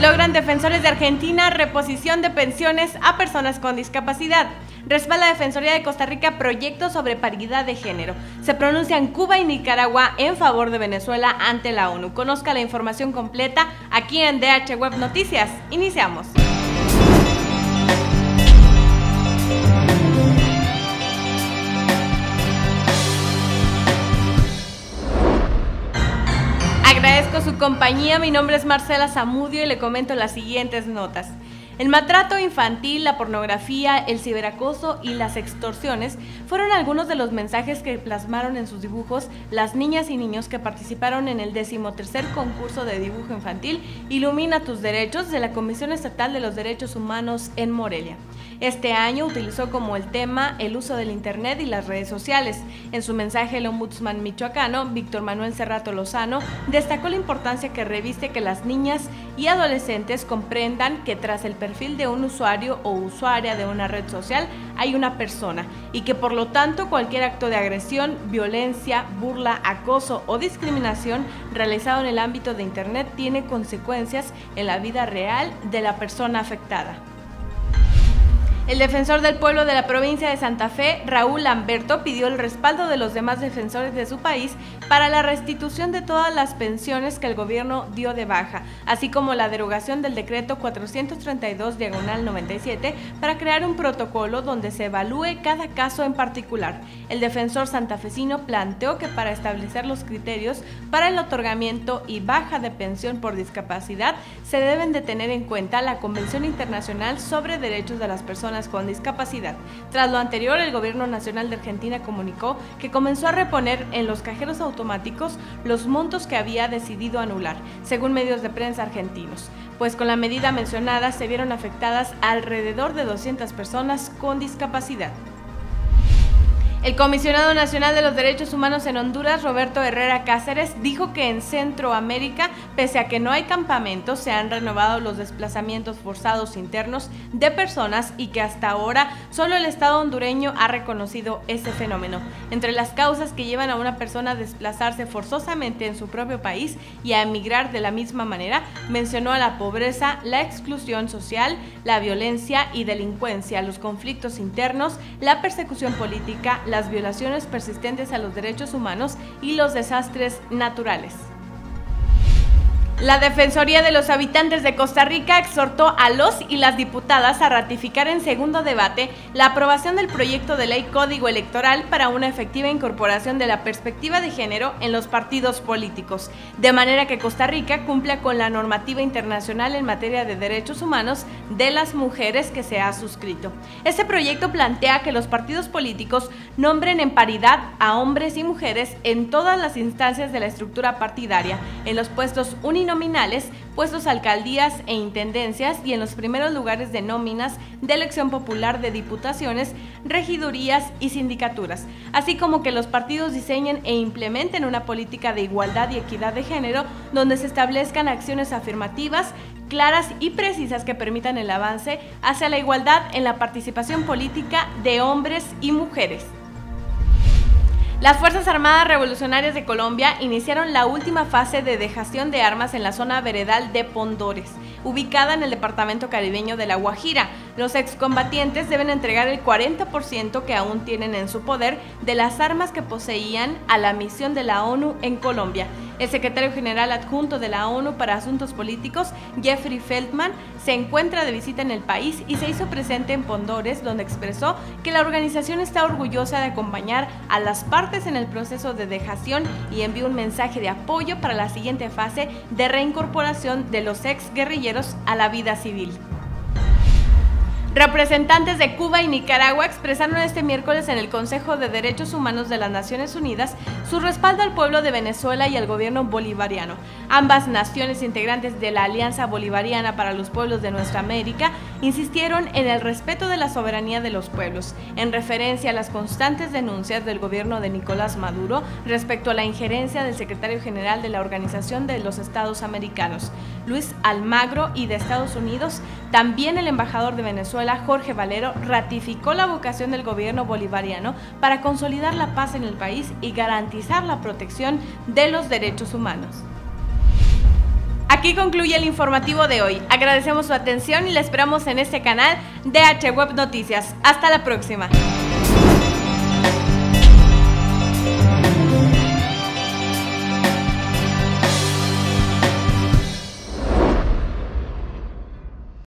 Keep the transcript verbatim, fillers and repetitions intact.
Logran defensores de Argentina reposición de pensiones a personas con discapacidad. Respalda la Defensoría de Costa Rica proyecto sobre paridad de género. Se pronuncian Cuba y Nicaragua en favor de Venezuela ante la ONU. Conozca la información completa aquí en D H Web Noticias. Iniciamos. Agradezco su compañía, mi nombre es Marcela Zamudio y le comento las siguientes notas. El maltrato infantil, la pornografía, el ciberacoso y las extorsiones fueron algunos de los mensajes que plasmaron en sus dibujos las niñas y niños que participaron en el decimotercer concurso de dibujo infantil Ilumina tus derechos de la Comisión Estatal de los Derechos Humanos en Morelia. Este año utilizó como el tema el uso del Internet y las redes sociales. En su mensaje, el ombudsman michoacano, Víctor Manuel Cerrato Lozano, destacó la importancia que reviste que las niñas y adolescentes comprendan que tras el perfil de un usuario o usuaria de una red social hay una persona y que por lo tanto cualquier acto de agresión, violencia, burla, acoso o discriminación realizado en el ámbito de Internet tiene consecuencias en la vida real de la persona afectada. El defensor del pueblo de la provincia de Santa Fe, Raúl Lamberto, pidió el respaldo de los demás defensores de su país para la restitución de todas las pensiones que el gobierno dio de baja, así como la derogación del decreto cuatrocientos treinta y dos diagonal noventa y siete para crear un protocolo donde se evalúe cada caso en particular. El defensor santafesino planteó que para establecer los criterios para el otorgamiento y baja de pensión por discapacidad se deben de tener en cuenta la Convención Internacional sobre Derechos de las Personas con discapacidad. Tras lo anterior, el Gobierno Nacional de Argentina comunicó que comenzó a reponer en los cajeros automáticos los montos que había decidido anular, según medios de prensa argentinos, pues con la medida mencionada se vieron afectadas alrededor de doscientas personas con discapacidad. El Comisionado Nacional de los Derechos Humanos en Honduras, Roberto Herrera Cáceres, dijo que en Centro América, pese a que no hay campamentos, se han renovado los desplazamientos forzados internos de personas y que hasta ahora solo el Estado hondureño ha reconocido ese fenómeno. Entre las causas que llevan a una persona a desplazarse forzosamente en su propio país y a emigrar de la misma manera, mencionó a la pobreza, la exclusión social, la violencia y delincuencia, los conflictos internos, la persecución política, las violaciones persistentes a los derechos humanos y los desastres naturales. La Defensoría de los Habitantes de Costa Rica exhortó a los y las diputadas a ratificar en segundo debate la aprobación del proyecto de ley Código Electoral para una efectiva incorporación de la perspectiva de género en los partidos políticos, de manera que Costa Rica cumpla con la normativa internacional en materia de derechos humanos de las mujeres que se ha suscrito. Este proyecto plantea que los partidos políticos nombren en paridad a hombres y mujeres en todas las instancias de la estructura partidaria, en los puestos uninominales, puestos alcaldías e intendencias y en los primeros lugares de nóminas de elección popular de diputaciones, regidurías y sindicaturas, así como que los partidos diseñen e implementen una política de igualdad y equidad de género donde se establezcan acciones afirmativas, claras y precisas que permitan el avance hacia la igualdad en la participación política de hombres y mujeres. Las Fuerzas Armadas Revolucionarias de Colombia iniciaron la última fase de dejación de armas en la zona veredal de Pondores, ubicada en el departamento caribeño de La Guajira. Los excombatientes deben entregar el cuarenta por ciento que aún tienen en su poder de las armas que poseían a la misión de la ONU en Colombia. El secretario general adjunto de la ONU para Asuntos Políticos, Jeffrey Feldman, se encuentra de visita en el país y se hizo presente en Pondores, donde expresó que la organización está orgullosa de acompañar a las partes en el proceso de dejación y envió un mensaje de apoyo para la siguiente fase de reincorporación de los ex guerrilleros a la vida civil. Representantes de Cuba y Nicaragua expresaron este miércoles en el Consejo de Derechos Humanos de las Naciones Unidas su respaldo al pueblo de Venezuela y al gobierno bolivariano. Ambas naciones integrantes de la Alianza Bolivariana para los Pueblos de Nuestra América insistieron en el respeto de la soberanía de los pueblos, en referencia a las constantes denuncias del gobierno de Nicolás Maduro respecto a la injerencia del secretario general de la Organización de los Estados Americanos, Luis Almagro, y de Estados Unidos. También el embajador de Venezuela, Jorge Valero, ratificó la vocación del gobierno bolivariano para consolidar la paz en el país y garantizar la protección de los derechos humanos. Aquí concluye el informativo de hoy. Agradecemos su atención y la esperamos en este canal D H Web Noticias. Hasta la próxima.